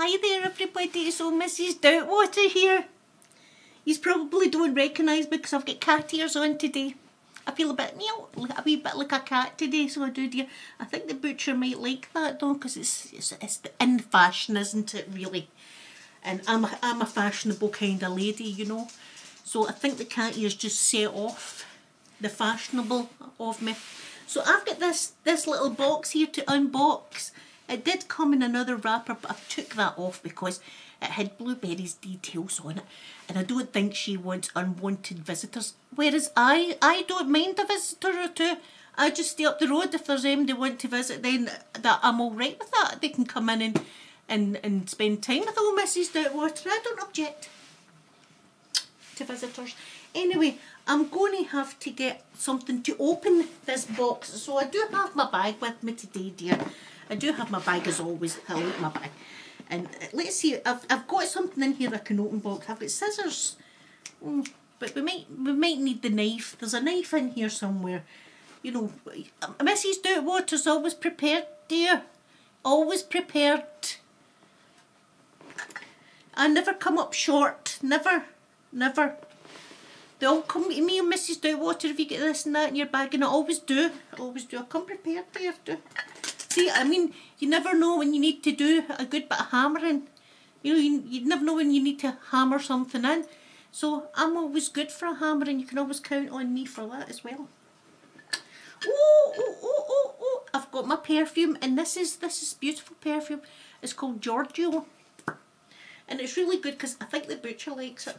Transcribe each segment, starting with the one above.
Hi there everybody, it's old Mrs Doubtwater here. You probably don't recognise me because I've got cat ears on today. I feel a bit, a wee bit like a cat today, so I do dear. I think the butcher might like that though, because it's in fashion, isn't it, really? And I'm a fashionable kind of lady, you know. So I think the cat ears just set off the fashionable of me. So I've got this little box here to unbox. It did come in another wrapper, but I took that off because it had Blueberry's details on it, and I don't think she wants unwanted visitors. Whereas I don't mind a visitor or two. I just stay up the road. If there's anybody they want to visit, then that I'm all right with that. They can come in and spend time with old Mrs Doubtwater. I don't object to visitors. Anyway, I'm going to have to get something to open this box, so I do have my bag with me today, dear. I do have my bag as always. I like my bag. And let's see, I've got something in here I can open box. I've got scissors, but we might need the knife. There's a knife in here somewhere. You know, Mrs Doubtwater's always prepared, dear. Always prepared. I never come up short. Never, never. They all come to me and Mrs Doubtwater if you get this and that in your bag, and I always do. I always do. I come prepared, dear. See, I mean, you never know when you need to do a good bit of hammering. You know, you never know when you need to hammer something in. So I'm always good for a hammering. You can always count on me for that as well. Oh! I've got my perfume, and this is beautiful perfume. It's called Giorgio, and it's really good because I think the butcher likes it.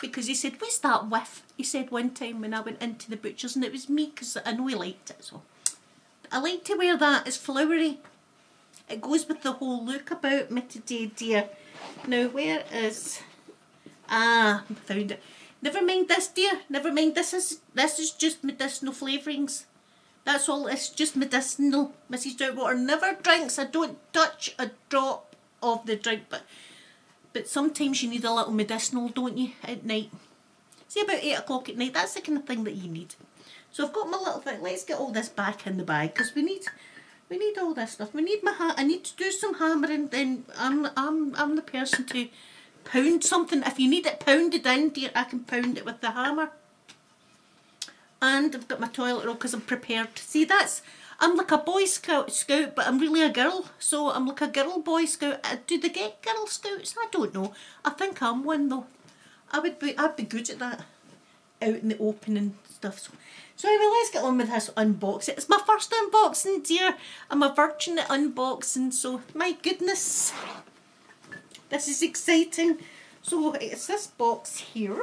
Because he said, "What's that whiff?" He said one time when I went into the butcher's, and it was me because I know he liked it. So I like to wear that, it's flowery. It goes with the whole look about me today, dear. Now where is... Ah, I found it. Never mind this, dear, never mind. This is just medicinal flavourings. That's all, it's just medicinal. Mrs Doubtwater never drinks. I don't touch a drop of the drink, but sometimes you need a little medicinal, don't you, at night. Say about 8 o'clock at night, that's the kind of thing that you need. So I've got my little thing. Let's get all this back in the bag because we need all this stuff. We need my hat. I need to do some hammering. Then I'm the person to pound something. If you need it pounded in, dear, I can pound it with the hammer. And I've got my toilet roll because I'm prepared. See, I'm like a boy scout, but I'm really a girl. So I'm like a girl boy scout. Do they get girl scouts? I don't know. I think I'm one though. I'd be good at that. Out in the open and stuff. So anyway, let's get on with this unboxing. It's my first unboxing, dear. I'm a virgin at unboxing, so my goodness, this is exciting. So it's this box here,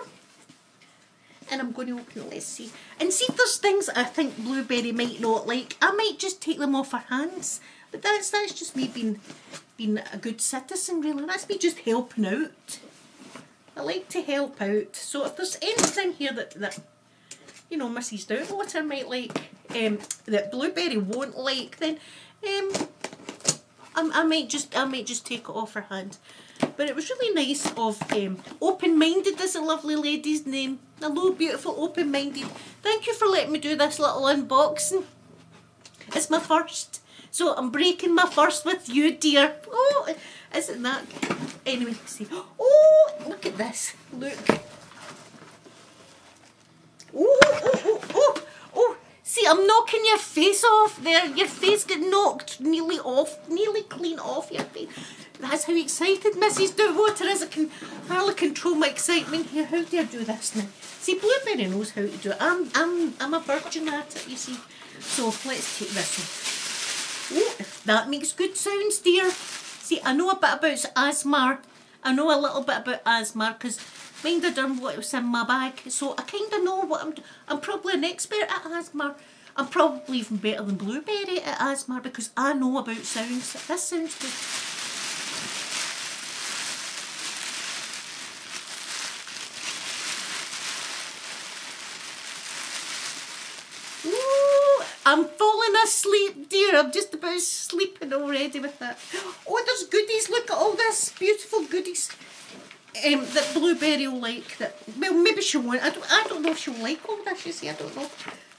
and I'm going to open it. Let's see. And see if there's things I think Blueberry might not like. I might just take them off her hands, but that's just me being a good citizen, really. That's me just helping out. I like to help out, so if there's anything here that you know Mrs Doubtwater might like, that Blueberry won't like, then I might just take it off her hand. But it was really nice of Open-Minded is a lovely lady's name. Hello, beautiful Open-Minded. Thank you for letting me do this little unboxing. It's my first, so I'm breaking my first with you, dear. Oh, isn't that? Anyway, see. Oh, look at this. Look. Oh. See, I'm knocking your face off there. Your face got knocked nearly off, nearly clean off your face. That's how excited Mrs Doubtwater is. I can hardly control my excitement here. How do I do this now? See, Blueberry knows how to do it. I'm a virgin at it, you see. So let's take this one. Oh, that makes good sounds, dear. See, I know a bit about ASMR. I know a little bit about ASMR because mind I done what was in my bag, so I kind of know what I'm doing. I'm probably an expert at ASMR. I'm probably even better than Blueberry at ASMR because I know about sounds. This sounds good. I'm falling asleep, dear. I'm just about sleeping already with that. Oh, there's goodies. Look at all this beautiful goodies that Blueberry will like. Well, maybe she won't. I don't know if she'll like all this, you see. I don't know.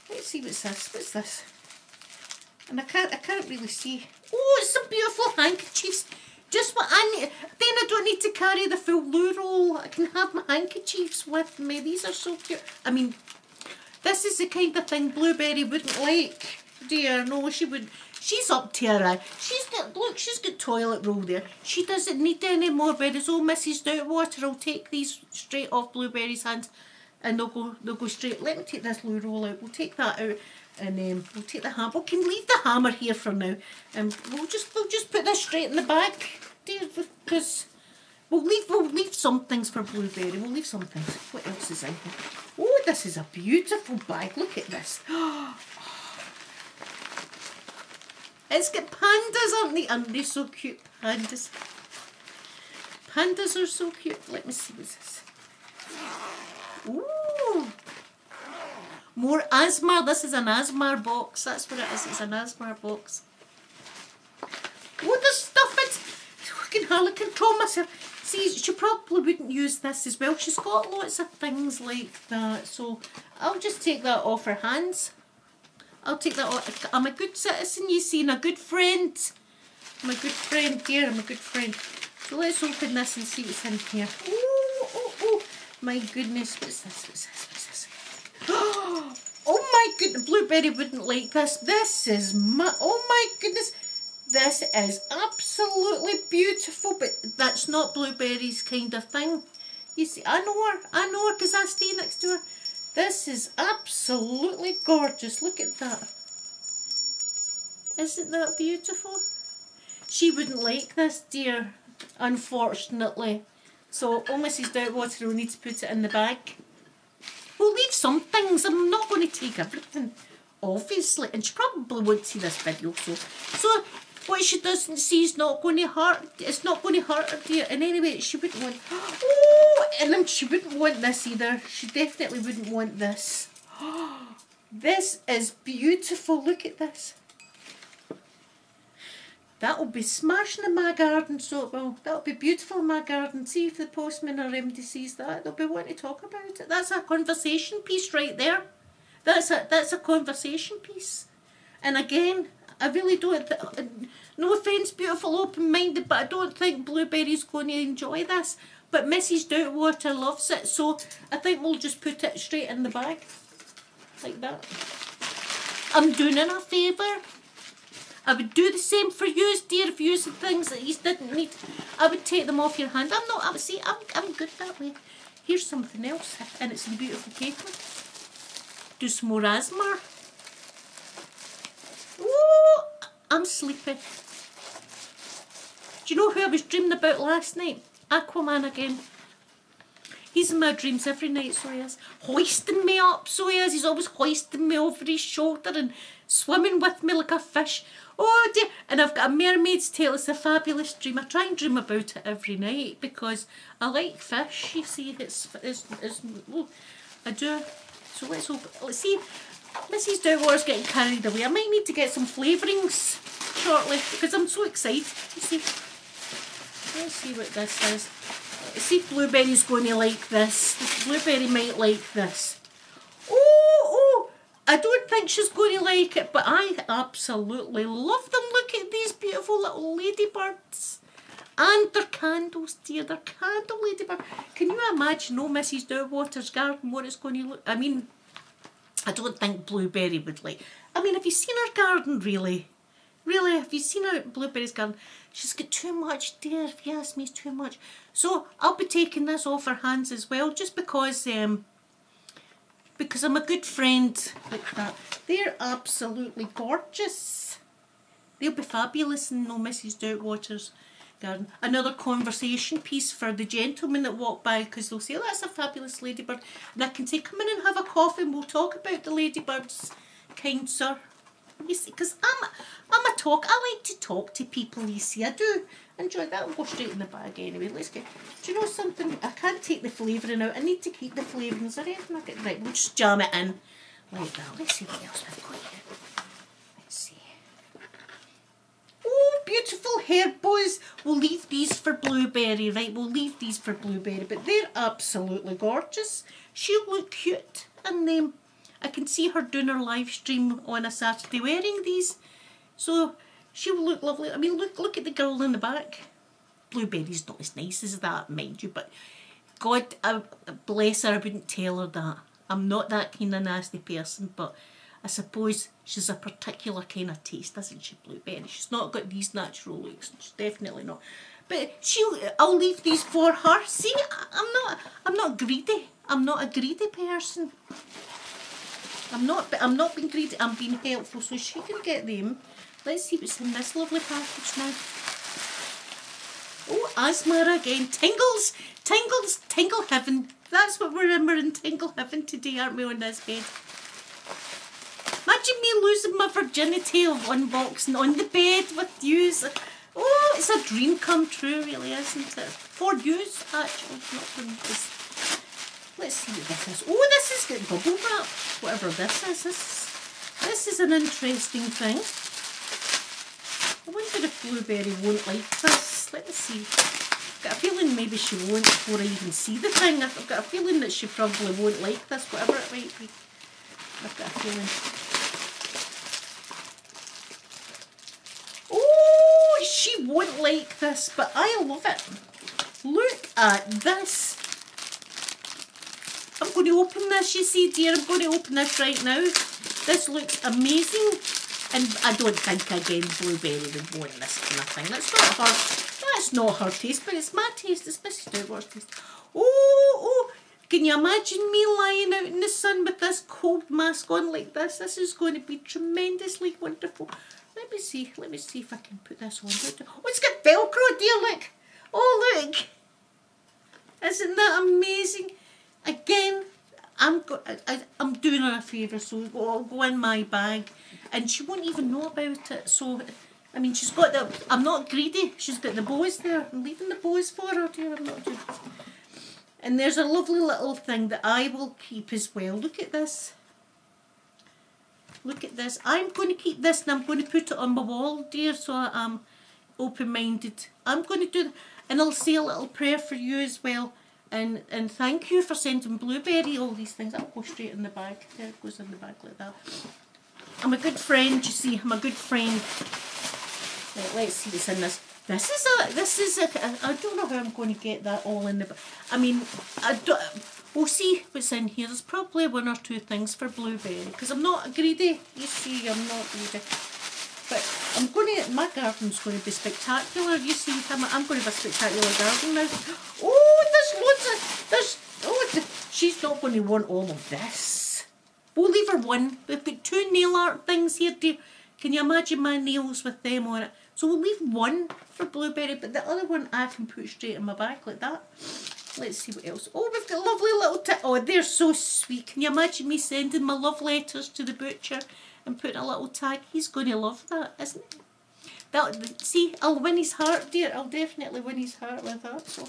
Let's see what's this. What's this? And I can't really see. Oh, it's some beautiful handkerchiefs. Just what I need. Then I don't need to carry the full loo roll. I can have my handkerchiefs with me. These are so cute. I mean, this is the kind of thing Blueberry wouldn't like. Dear, no, she would. She's up to her eye. She's got, look, she's got toilet roll there. She doesn't need any more, whereas old Mrs Doubtwater will take these straight off Blueberry's hands and they'll go straight. Let me take this loo roll out. We'll take that out. And we'll take the hammer. We can leave the hammer here for now, and we'll just put this straight in the back, dear, because we'll leave some things for Blueberry. We'll leave some things. What else is in here? Oh, this is a beautiful bag. Look at this. It's got pandas, aren't they so cute? Pandas. Pandas are so cute. Let me see what's this. Ooh. More ASMR. This is an ASMR box. That's what it is. It's an ASMR box. Oh, there's stuff. I can hardly control myself. See, she probably wouldn't use this as well. She's got lots of things like that. So I'll just take that off her hands. I'll take that off. I'm a good citizen, you see, and a good friend. I'm a good friend, dear. I'm a good friend. So let's open this and see what's in here. Oh, oh, oh. My goodness. What's this? What's this? What's this? Oh my goodness, Blueberry wouldn't like this. This is my, oh my goodness, this is absolutely beautiful, but that's not Blueberry's kind of thing. You see, I know her because I stay next to her. This is absolutely gorgeous. Look at that. Isn't that beautiful? She wouldn't like this, dear, unfortunately. So, oh, Mrs Doubtwater will need to put it in the bag. We'll leave some things. I'm not going to take everything, obviously. And she probably won't see this video, so what she doesn't see is not going to hurt. It's not going to hurt her, dear. And anyway, she wouldn't want. Oh, and then she wouldn't want this either. She definitely wouldn't want this. Oh, this is beautiful. Look at this. That'll be smashing in my garden, so it will. That'll be beautiful in my garden. See if the postman or MD sees that. They'll be wanting to talk about it. That's a conversation piece right there. That's a conversation piece. And again, I really don't, no offence, beautiful, open-minded, but I don't think Blueberry's going to enjoy this. But Mrs Doubtwater loves it, so I think we'll just put it straight in the bag. Like that. I'm doing her a favour. I would do the same for you, dear, if you used things that you didn't need. I would take them off your hand. I'm not, I would see, I'm good that way. Here's something else, and it's in beautiful paper. Do some more ASMR. Oh, I'm sleeping. Do you know who I was dreaming about last night? Aquaman again. He's in my dreams every night, so he is. Hoisting me up, so he is. He's always hoisting me over his shoulder and swimming with me like a fish. Oh dear, and I've got a mermaid's tail. It's a fabulous dream. I try and dream about it every night because I like fish, you see. It's oh, I do. So let's hope, let's see. Mrs Doubtwater's getting carried away. I might need to get some flavourings shortly because I'm so excited. Let's see what this is. See if Blueberry's going to like this. Blueberry might like this. Oh, oh, I don't think she's going to like it, but I absolutely love them. Look at these beautiful little ladybirds. And their candles, dear, their candle ladybird. Can you imagine, oh, Mrs Doubtwater's garden, what it's going to look? I mean, I don't think Blueberry would like. I mean, have you seen her garden, really? Really, have you seen her Blueberry's garden? She's got too much, dear, if you ask me, it's too much. So I'll be taking this off her hands as well, just because I'm a good friend like that. They're absolutely gorgeous. They'll be fabulous in no Mrs Doubtwater's garden. Another conversation piece for the gentlemen that walk by, because they'll say, oh, that's a fabulous ladybird. And I can say, come in and have a coffee and we'll talk about the ladybirds, kind sir. You see, because I'm a talk. I like to talk to people, you see. I do enjoy that. I'll go straight in the bag anyway. Let's get, do you know something? I can't take the flavouring out. I need to keep the flavourings. Right, we'll just jam it in like that. Let's see what else I've got here. Let's see. Oh, beautiful hair bows. We'll leave these for Blueberry, right? We'll leave these for Blueberry, but they're absolutely gorgeous. She'll look cute in them. I can see her doing her live stream on a Saturday wearing these, so she will look lovely. I mean, look at the girl in the back. Blueberry's not as nice as that, mind you, but God bless her, I wouldn't tell her that. I'm not that kind of nasty person, but I suppose she's a particular kind of taste, isn't she, Blueberry? She's not got these natural looks, she's definitely not. But I'll leave these for her. See, I'm not greedy. I'm not a greedy person. I'm not being greedy, I'm being helpful, so she can get them. Let's see what's in this lovely package now. Oh, ASMR again. Tingles, tingles, tingle heaven. That's what we're in. We're in tingle heaven today, aren't we, on this bed? Imagine me losing my virginity of unboxing on the bed with yous. Oh, it's a dream come true, really, isn't it? For yous, actually, not for me. Let's see what this is. Oh, this is good bubble wrap. Whatever this is. This is an interesting thing. I wonder if Blueberry won't like this. Let's see. I've got a feeling maybe she won't before I even see the thing. I've got a feeling that she probably won't like this, whatever it might be. I've got a feeling. Oh, she won't like this, but I love it. Look at this. I'm going to open this, you see, dear. I'm going to open this right now. This looks amazing. And I don't think, again, Blueberry would want this kind of thing. That's not her taste, but it's my taste. It's Mrs. Doubtwater's taste. Oh, can you imagine me lying out in the sun with this cold mask on like this? This is going to be tremendously wonderful. Let me see if I can put this on. Oh, it's got Velcro, dear, look. Oh, look. Isn't that amazing? Again, I'm doing her a favour, so I'll go in my bag, and she won't even know about it. So, I mean, she's got the. I'm not greedy. She's got the bows there. I'm leaving the bows for her, dear. I'm not doing it. And there's a lovely little thing that I will keep as well. Look at this. Look at this. I'm going to keep this, and I'm going to put it on my wall, dear. So I'm open-minded. I'm going to do that, and I'll say a little prayer for you as well. And thank you for sending Blueberry all these things. That'll go straight in the bag. There it goes in the bag like that. I'm a good friend, you see. I'm a good friend. Right, let's see what's in this. I don't know how I'm going to get that all in the bag. I mean, we'll see what's in here. There's probably one or two things for Blueberry, because I'm not greedy. You see, I'm not greedy. But my garden's going to be spectacular. You see, I'm going to have a spectacular garden now. Oh, there's loads of, she's not going to want all of this. We'll leave her one. We've got two nail art things here, dear. Can you imagine my nails with them on it? So we'll leave one for Blueberry, but the other one I can put straight in my bag like that. Let's see what else. Oh, we've got lovely little oh, they're so sweet. Can you imagine me sending my love letters to the butcher? And putting a little tag, he's going to love that, isn't he? That, see, I'll win his heart, dear. I'll definitely win his heart with that. So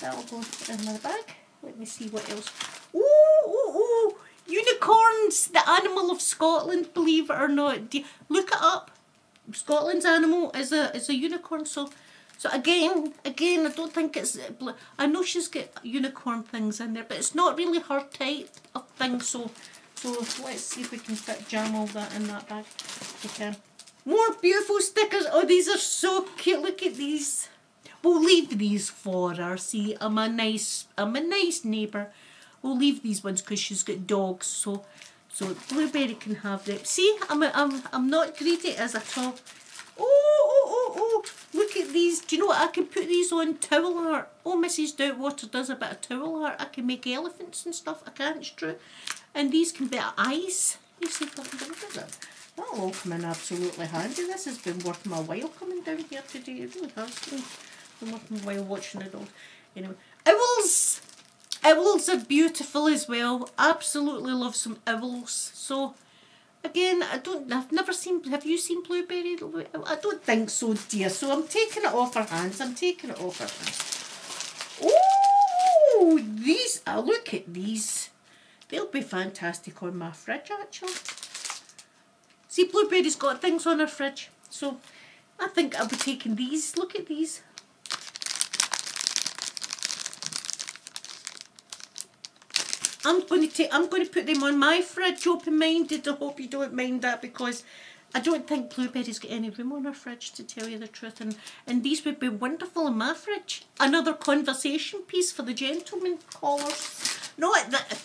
that'll go in my bag. Let me see what else. Oh, unicorns, the animal of Scotland, believe it or not. Look it up. Scotland's animal is a unicorn. So again, I don't think it's. I know she's got unicorn things in there, but it's not really her type of thing. So let's see if we can jam all that in that bag. We can. More beautiful stickers. Oh, these are so cute. Look at these. We'll leave these for her. See, I'm a nice neighbour. We'll leave these ones because she's got dogs. So Blueberry can have them. See, I'm not greedy as at all. Oh! Look at these. Do you know what? I can put these on towel art. Oh, Mrs. Doubtwater does a bit of towel art. I can make elephants and stuff. I can't, it's true. And these can be eyes. You see, that'll all come in absolutely handy. This has been worth my while coming down here today. It really has been worth my while watching it all. Anyway, owls! Owls are beautiful as well. Absolutely love some owls. So, again, I've never seen, have you seen Blueberry? I don't think so, dear. So I'm taking it off her hands. Oh, these, look at these. They'll be fantastic on my fridge, actually. See, Blueberry's got things on her fridge, so I think I'll be taking these. Look at these. I'm going to put them on my fridge, open-minded. I hope you don't mind that, because I don't think Blueberry's got any room on her fridge, to tell you the truth, and these would be wonderful in my fridge. Another conversation piece for the gentleman callers. Not that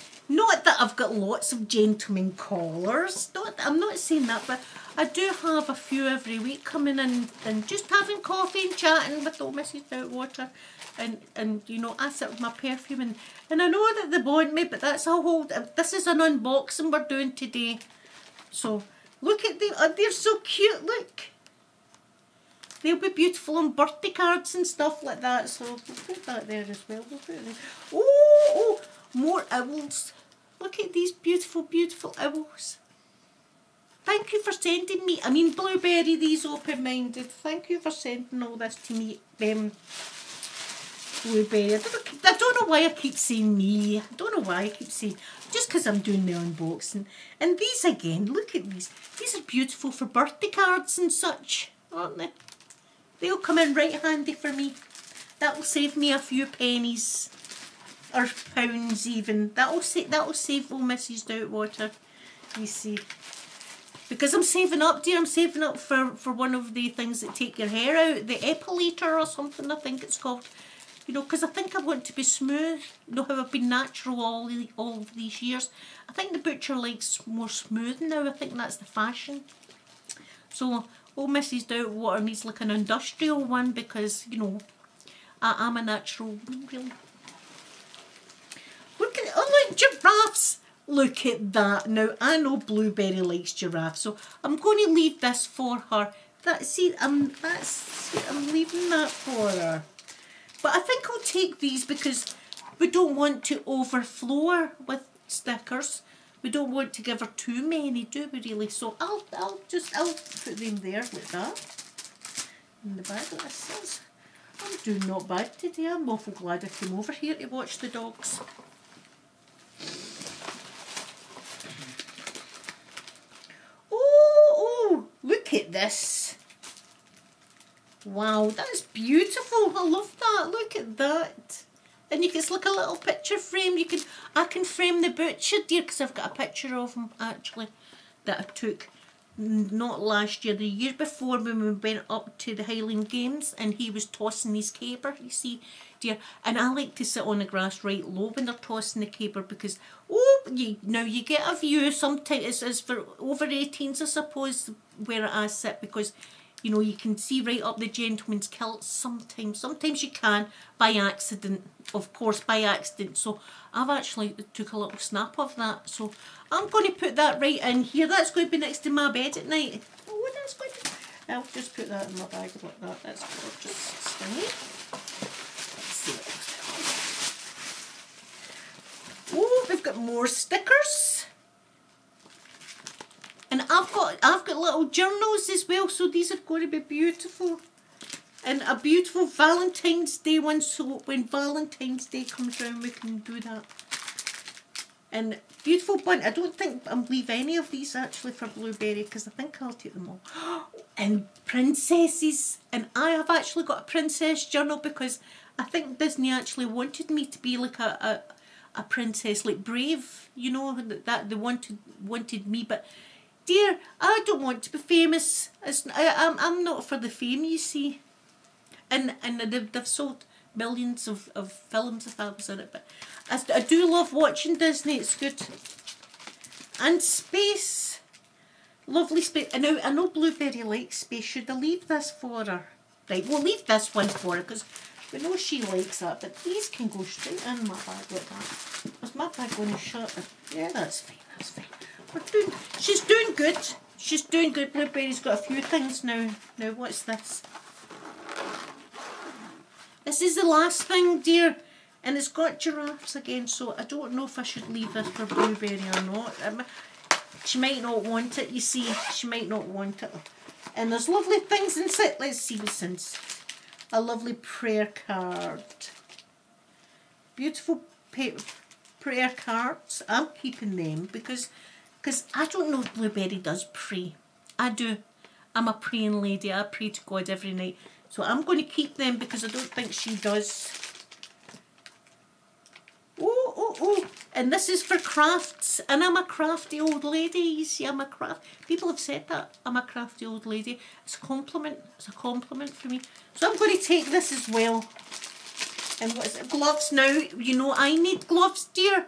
I've got lots of gentleman callers, I'm not saying that, but I do have a few every week coming in and just having coffee and chatting with old Mrs Doubtwater, and you know, I sit with my perfume, and I know that they want me, but that's a whole, this is an unboxing we're doing today. So look at them, they're so cute, look. They'll be beautiful on birthday cards and stuff like that, so we'll put that there as well. We'll put it there. Oh, more owls. Look at these beautiful, beautiful owls. Thank you for sending me, I mean Blueberry, these open-minded. Thank you for sending all this to me, Blueberry. I don't know why I keep saying me. I don't know why I keep saying, just because I'm doing the unboxing. And these again, look at these. These are beautiful for birthday cards and such, aren't they? They'll come in right handy for me. That will save me a few pennies, or pounds even. That'll save old Mrs Doubtwater, you see. Because I'm saving up, dear, I'm saving up for one of the things that take your hair out, the epilator or something, I think it's called. You know, because I think I want to be smooth. You know how I've been natural all of these years. I think the butcher likes more smooth now. I think that's the fashion. So, old Mrs Doubtwater needs like an industrial one because, you know, I am a natural woman, really. Look at, oh look, giraffes! Look at that. Now, I know Blueberry likes giraffes, so I'm going to leave this for her. That, see, I'm leaving that for her. But I think I'll take these because we don't want to overflow her with stickers. We don't want to give her too many, do we really? So I'll put them there like that. In the bag, like this is. I'm doing not bad today. I'm awful glad I came over here to watch the dogs. Oh, look at this. Wow, that's beautiful. I love that. Look at that. And you can, it's like a little picture frame. You can, I can frame the butcher, dear, because I've got a picture of him actually that I took not last year, the year before, when we went up to the Highland Games and he was tossing his caber, you see, dear. And I like to sit on the grass right low when they're tossing the caber because, oh, now you get a view sometimes. It's for over 18s, I suppose, where I sit, because you know, you can see right up the gentleman's kilt sometimes. Sometimes you can, by accident, of course, by accident. So I've actually took a little snap of that. So I'm going to put that right in here. That's going to be next to my bed at night. Oh, that's going to be... I'll just put that in my bag like that. That's gorgeous. Stingy. Oh, we've got more stickers. And I've got little journals as well, so these are going to be beautiful. And a beautiful Valentine's Day one, so when Valentine's Day comes round we can do that. And beautiful bun. I don't think I'll leave any of these actually for Blueberry because I think I'll take them all. And princesses. And I have actually got a princess journal because I think Disney actually wanted me to be like a princess, like Brave. You know, that they wanted me, but dear, I don't want to be famous. I'm not for the fame, you see. And they've sold millions of films if I was in it. But I do love watching Disney, it's good. And space. Lovely space. And now, I know Blueberry likes space. Should I leave this for her? Right, we'll leave this one for her because we know she likes that. But these can go straight in my bag like that. Is my bag going to shut? Yeah, that's fine, that's fine. She's doing good. She's doing good. Blueberry's got a few things now. Now what's this? This is the last thing, dear, and it's got giraffes again. So I don't know if I should leave this for Blueberry or not. She might not want it. You see, she might not want it. And there's lovely things inside. Let's see what's inside. A lovely prayer card. Beautiful prayer cards. I'm keeping them because I don't know if Blueberry does pray. I do. I'm a praying lady. I pray to God every night. So I'm going to keep them because I don't think she does. Oh, oh, oh. And this is for crafts. this, and I'm a crafty old lady, you see, I'm a craft. People have said that, I'm a crafty old lady. It's a compliment for me. So I'm going to take this as well. And what is it, gloves now? You know, I need gloves, dear.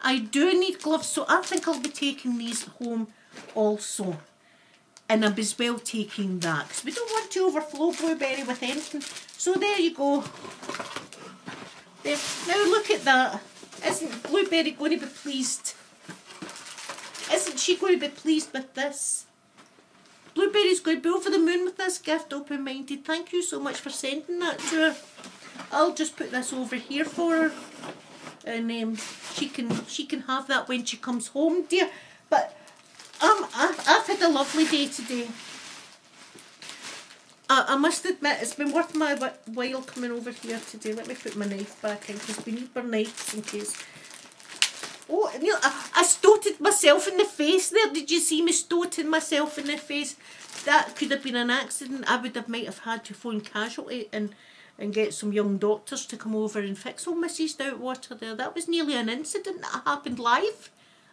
I do need gloves, so I think I'll be taking these home also. And I'm as well taking that, because we don't want to overflow Blueberry with anything. So there you go. There. Now look at that. Isn't Blueberry going to be pleased? Isn't she going to be pleased with this? Blueberry's going to be over the moon with this gift, open-minded. Thank you so much for sending that to her. I'll just put this over here for her, and she can have that when she comes home, dear. But I've had a lovely day today. I must admit, it's been worth my while coming over here today. Let me put my knife back in, because we need our knives in case. Oh, I stoated myself in the face there. Did you see me stoating myself in the face? That could have been an accident. I might have had to phone casualty and get some young doctors to come over and fix old Mrs Doubtwater there. That was nearly an incident that happened live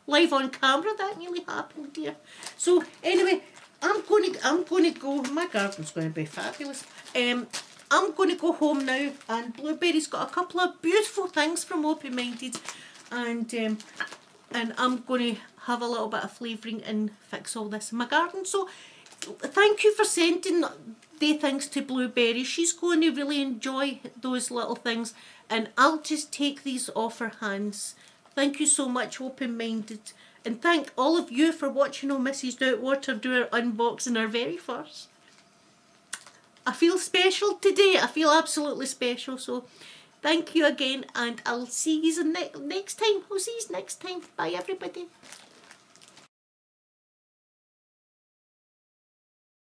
on camera. That nearly happened, dear. So anyway, I'm going to go. My garden's going to be fabulous. I'm going to go home now, and Blueberry's got a couple of beautiful things from Open Minded, and I'm going to have a little bit of flavouring and fix all this in my garden. So thank you for sending the things to Blueberry. She's going to really enjoy those little things, and I'll just take these off her hands. Thank you so much, Open Minded. And thank all of you for watching old Mrs Doubtwater do her unboxing, our very first. I feel special today. I feel absolutely special. So thank you again, and I'll see you next time. Bye everybody.